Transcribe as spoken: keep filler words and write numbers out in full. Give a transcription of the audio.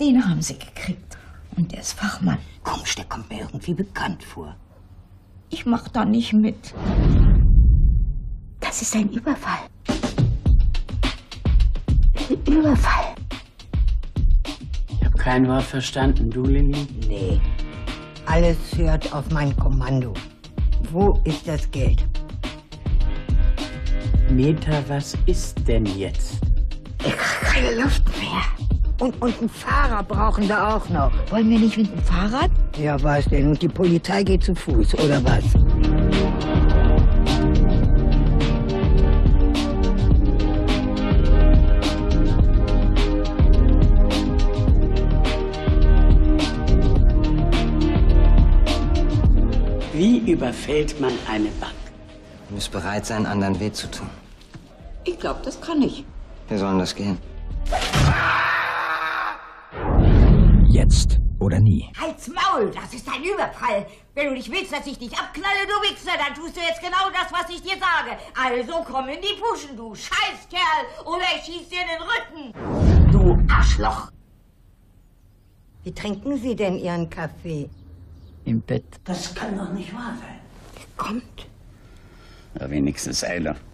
Den haben Sie gekriegt. Und der ist Fachmann. Komisch, der kommt mir irgendwie bekannt vor. Ich mach da nicht mit. Das ist ein Überfall. Ein Überfall. Ich hab kein Wort verstanden. Du, Lilly? Nee. Alles hört auf mein Kommando. Wo ist das Geld? Meta, was ist denn jetzt? Ich krieg keine Luft mehr. Und, und einen Fahrer brauchen wir auch noch. Wollen wir nicht mit dem Fahrrad? Ja, was denn? Und die Polizei geht zu Fuß, oder was? Wie überfällt man eine Bank? Du musst bereit sein, anderen weh zu tun. Ich glaube, das kann ich. Wir sollen das gehen. Jetzt oder nie. Halt's Maul, das ist ein Überfall. Wenn du nicht willst, dass ich dich abknalle, du Wichser, dann tust du jetzt genau das, was ich dir sage. Also komm in die Puschen, du Scheißkerl, oder ich schieß dir in den Rücken. Du Arschloch. Wie trinken Sie denn Ihren Kaffee? Im Bett. Das kann doch nicht wahr sein. Er kommt. Ja, wenigstens einer.